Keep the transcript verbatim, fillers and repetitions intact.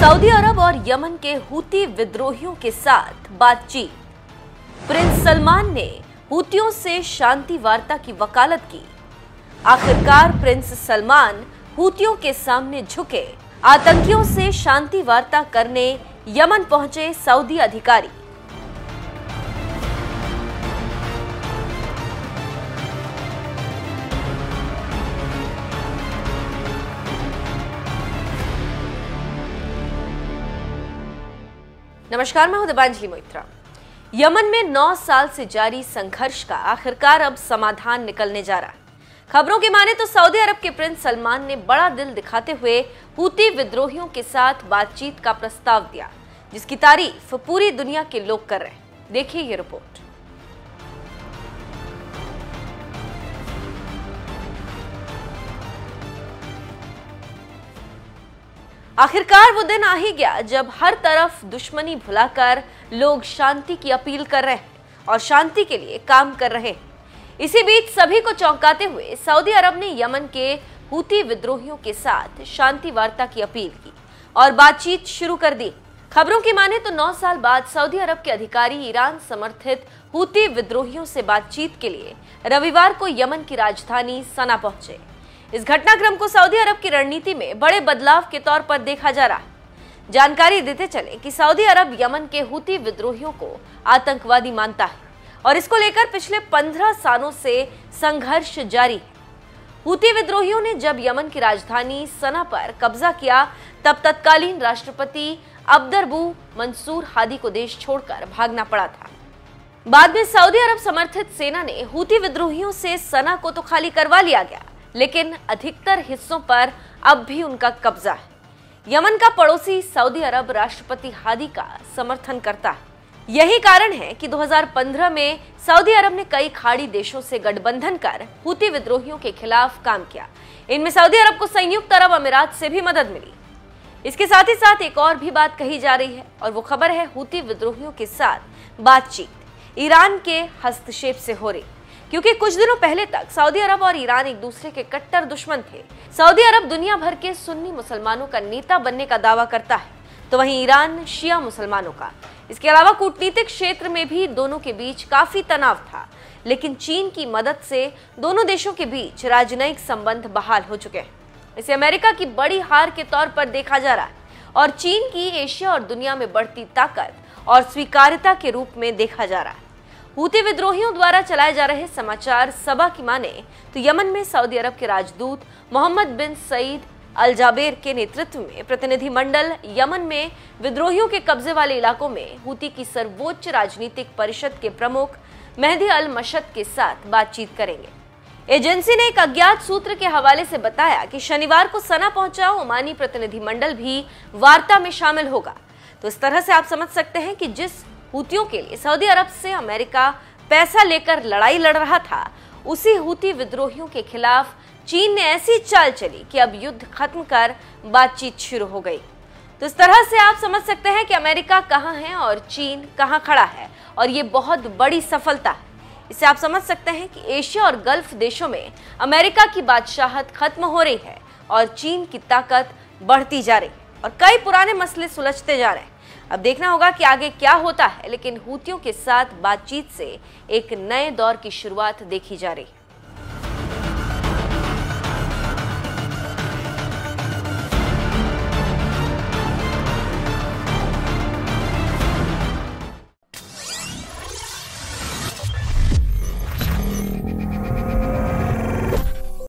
Saudi अरब और Yemen के Houthi विद्रोहियों के साथ बातचीत। प्रिंस सलमान ने हूतियों से शांति वार्ता की वकालत की। आखिरकार प्रिंस सलमान हूतियों के सामने झुके। आतंकियों से शांति वार्ता करने यमन पहुंचे सऊदी अधिकारी। नमस्कार, मैं हूं दिव्यांजलि मैत्रा। यमन में नौ साल से जारी संघर्ष का आखिरकार अब समाधान निकलने जा रहा है। खबरों के माने तो सऊदी अरब के प्रिंस सलमान ने बड़ा दिल दिखाते हुए हूती विद्रोहियों के साथ बातचीत का प्रस्ताव दिया, जिसकी तारीफ पूरी दुनिया के लोग कर रहे हैं। देखिए ये रिपोर्ट। आखिरकार वो दिन आ ही गया जब हर तरफ दुश्मनी भुलाकर लोग शांति की अपील कर रहे हैं और शांति के लिए काम कर रहे हैं। इसी बीच सभी को चौंकाते हुए सऊदी अरब ने यमन के हूती विद्रोहियों के साथ शांति वार्ता की अपील की और बातचीत शुरू कर दी। खबरों की माने तो नौ साल बाद सऊदी अरब के अधिकारी ईरान समर्थित हूती विद्रोहियों से बातचीत के लिए रविवार को यमन की राजधानी सना पहुंचे। इस घटनाक्रम को सऊदी अरब की रणनीति में बड़े बदलाव के तौर पर देखा जा रहा है। जानकारी देते चले कि सऊदी अरब यमन के हूती विद्रोहियों को आतंकवादी मानता है और इसको लेकर पिछले पंद्रह सालों से संघर्ष जारी है। हूती विद्रोहियों ने जब यमन की राजधानी सना पर कब्जा किया तब तत्कालीन राष्ट्रपति अब्दरबू मंसूर हादी को देश छोड़कर भागना पड़ा था। बाद में सऊदी अरब समर्थित सेना ने हूती विद्रोहियों से सना को तो खाली करवा लिया गया, लेकिन अधिकतर हिस्सों पर अब भी उनका कब्जा है। यमन का पड़ोसी सऊदी अरब राष्ट्रपति हादी का समर्थन करता है। यही कारण है कि दो हज़ार पंद्रह में सऊदी अरब ने कई खाड़ी देशों से गठबंधन कर हूती विद्रोहियों के खिलाफ काम किया। इनमें सऊदी अरब को संयुक्त अरब अमीरात से भी मदद मिली। इसके साथ ही साथ एक और भी बात कही जा रही है और वो खबर है हूती विद्रोहियों के साथ बातचीत ईरान के हस्तक्षेप से हो रही, क्योंकि कुछ दिनों पहले तक सऊदी अरब और ईरान एक दूसरे के कट्टर दुश्मन थे। सऊदी अरब दुनिया भर के सुन्नी मुसलमानों का नेता बनने का दावा करता है, तो वहीं ईरान शिया मुसलमानों का। इसके अलावा कूटनीतिक क्षेत्र में भी दोनों के बीच काफी तनाव था, लेकिन चीन की मदद से दोनों देशों के बीच राजनयिक संबंध बहाल हो चुके हैं। इसे अमेरिका की बड़ी हार के तौर पर देखा जा रहा है और चीन की एशिया और दुनिया में बढ़ती ताकत और स्वीकार्यता के रूप में देखा जा रहा है। हूती विद्रोहियों द्वारा चलाए जा रहे समाचार सभा की माने तो यमन में सऊदी अरब के राजदूत मोहम्मद बिन सईद अल जाबर के नेतृत्व में प्रतिनिधि मंडल यमन में विद्रोहियों के कब्जे वाले इलाकों में हूती की सर्वोच्च राजनीतिक परिषद के प्रमुख मेहदी अल मशद के साथ बातचीत करेंगे। एजेंसी ने एक अज्ञात सूत्र के हवाले से बताया कि शनिवार को सना पहुंचा ओमानी प्रतिनिधि मंडल भी वार्ता में शामिल होगा। तो इस तरह से आप समझ सकते हैं कि जिस हूतियों के लिए सऊदी अरब से अमेरिका पैसा लेकर लड़ाई लड़ रहा था, उसी हूती विद्रोहियों के खिलाफ चीन ने ऐसी चाल चली कि अब युद्ध खत्म कर बातचीत शुरू हो गई। तो इस तरह से आप समझ सकते हैं कि अमेरिका कहां है और चीन कहां खड़ा है, और ये बहुत बड़ी सफलता है। इससे आप समझ सकते हैं कि एशिया और गल्फ देशों में अमेरिका की बादशाहत खत्म हो रही है और चीन की ताकत बढ़ती जा रही है और कई पुराने मसले सुलझते जा रहे हैं। अब देखना होगा कि आगे क्या होता है, लेकिन हूतियों के साथ बातचीत से एक नए दौर की शुरुआत देखी जा रही है।